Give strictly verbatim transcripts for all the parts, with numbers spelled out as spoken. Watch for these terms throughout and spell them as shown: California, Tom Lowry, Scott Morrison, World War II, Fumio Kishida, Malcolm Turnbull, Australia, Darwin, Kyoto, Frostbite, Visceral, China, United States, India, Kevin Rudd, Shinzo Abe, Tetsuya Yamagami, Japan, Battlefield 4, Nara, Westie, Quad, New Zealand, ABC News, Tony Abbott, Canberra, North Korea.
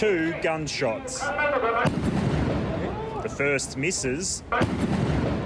two gunshots. The first misses,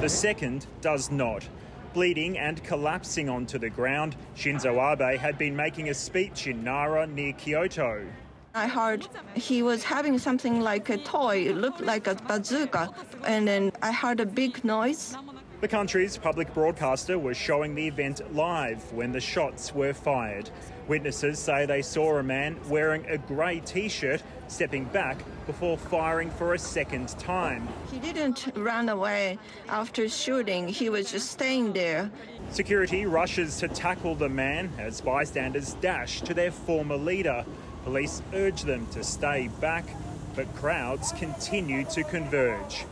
the second does not. Bleeding and collapsing onto the ground, Shinzo Abe had been making a speech in Nara near Kyoto. I heard he was having something like a toy, it looked like a bazooka, and then I heard a big noise. The country's public broadcaster was showing the event live when the shots were fired. Witnesses say they saw a man wearing a grey T-shirt stepping back before firing for a second time. He didn't run away after shooting. He was just staying there. Security rushes to tackle the man as bystanders dash to their former leader. Police urge them to stay back, but crowds continue to converge.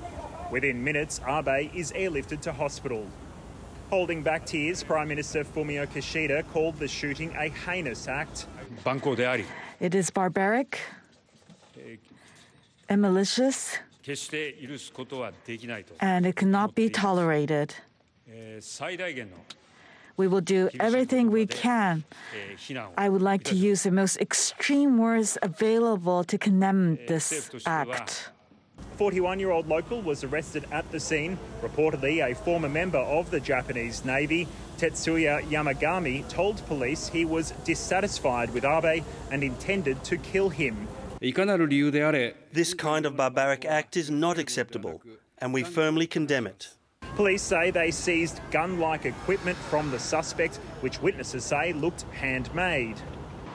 Within minutes, Abe is airlifted to hospital. Holding back tears, Prime Minister Fumio Kishida called the shooting a heinous act. It is barbaric and malicious, and it cannot be tolerated. We will do everything we can. I would like to use the most extreme words available to condemn this act. forty-one-year-old local was arrested at the scene. Reportedly, a former member of the Japanese Navy, Tetsuya Yamagami, told police he was dissatisfied with Abe and intended to kill him. This kind of barbaric act is not acceptable, and we firmly condemn it. Police say they seized gun-like equipment from the suspect, which witnesses say looked handmade.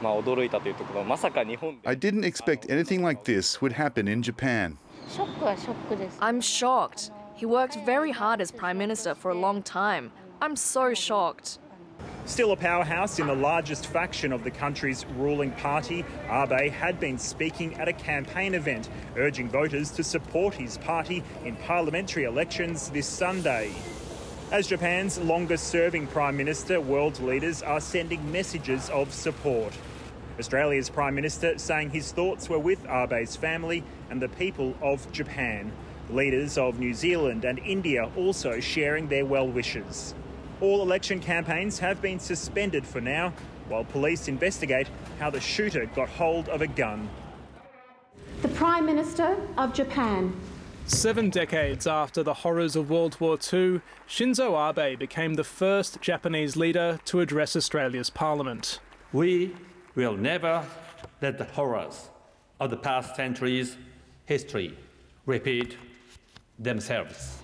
I didn't expect anything like this would happen in Japan. I'm shocked. He worked very hard as Prime Minister for a long time. I'm so shocked. Still a powerhouse in the largest faction of the country's ruling party, Abe had been speaking at a campaign event, urging voters to support his party in parliamentary elections this Sunday. As Japan's longest-serving Prime Minister, world leaders are sending messages of support. Australia's Prime Minister saying his thoughts were with Abe's family and the people of Japan. Leaders of New Zealand and India also sharing their well wishes. All election campaigns have been suspended for now, while police investigate how the shooter got hold of a gun. The Prime Minister of Japan. Seven decades after the horrors of World War Two, Shinzo Abe became the first Japanese leader to address Australia's parliament. We will never let the horrors of the past century's history repeat themselves.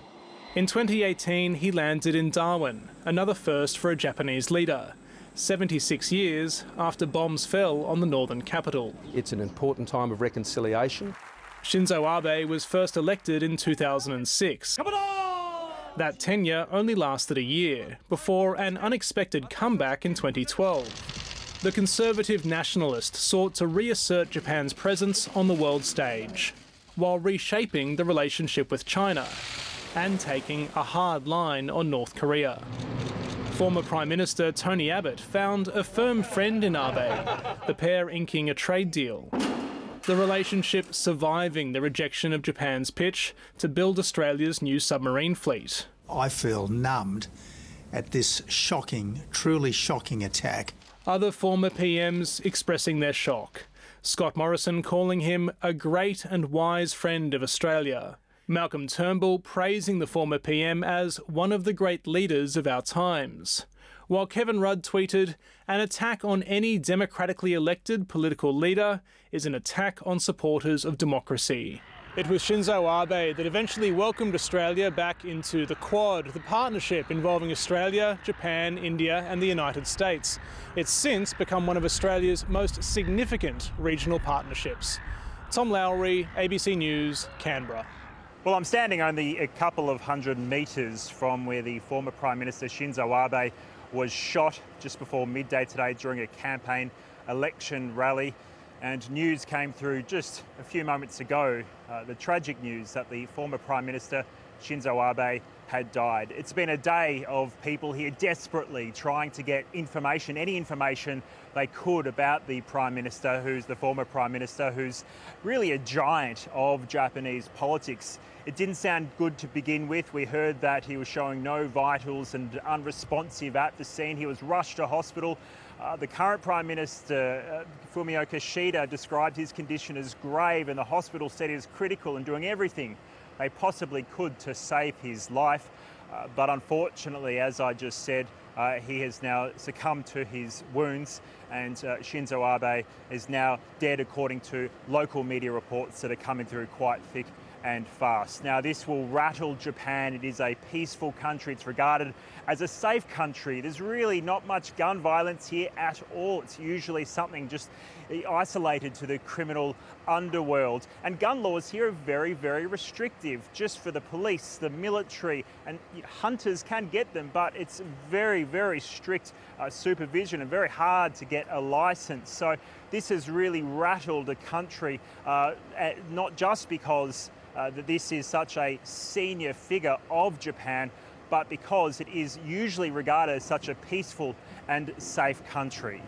In twenty eighteen, he landed in Darwin, another first for a Japanese leader, seventy-six years after bombs fell on the northern capital. It's an important time of reconciliation. Shinzo Abe was first elected in two thousand six. That tenure only lasted a year, before an unexpected comeback in twenty twelve. The conservative nationalist sought to reassert Japan's presence on the world stage, while reshaping the relationship with China and taking a hard line on North Korea. Former Prime Minister Tony Abbott found a firm friend in Abe, the pair inking a trade deal. The relationship surviving the rejection of Japan's pitch to build Australia's new submarine fleet. I feel numbed at this shocking, truly shocking attack. Other former P Ms expressing their shock. Scott Morrison calling him a great and wise friend of Australia. Malcolm Turnbull praising the former P M as one of the great leaders of our times. While Kevin Rudd tweeted, "An attack on any democratically elected political leader is an attack on supporters of democracy." It was Shinzo Abe that eventually welcomed Australia back into the Quad, the partnership involving Australia, Japan, India and the United States. It's since become one of Australia's most significant regional partnerships. Tom Lowry, A B C News, Canberra. Well, I'm standing only a couple of hundred metres from where the former Prime Minister Shinzo Abe was shot just before midday today during a campaign election rally. And news came through just a few moments ago, uh, the tragic news that the former Prime Minister Shinzo Abe had died. It's been a day of people here desperately trying to get information, any information they could about the Prime Minister, who's the former Prime Minister, who's really a giant of Japanese politics. It didn't sound good to begin with. We heard that he was showing no vitals and unresponsive at the scene. He was rushed to hospital. Uh, the current Prime Minister, uh, Fumio Kishida, described his condition as grave and the hospital said he was critical and doing everything they possibly could to save his life. Uh, but unfortunately, as I just said, uh, he has now succumbed to his wounds and uh, Shinzo Abe is now dead according to local media reports that are coming through quite thick and fast. Now, this will rattle Japan. It is a peaceful country. It's regarded as a safe country. There's really not much gun violence here at all. It's usually something just isolated to the criminal underworld. And gun laws here are very, very restrictive, just for the police, the military, and hunters can get them, but it's very, very strict uh, supervision and very hard to get a license. So this has really rattled the country, uh, not just because Uh, that this is such a senior figure of Japan, but because it is usually regarded as such a peaceful and safe country.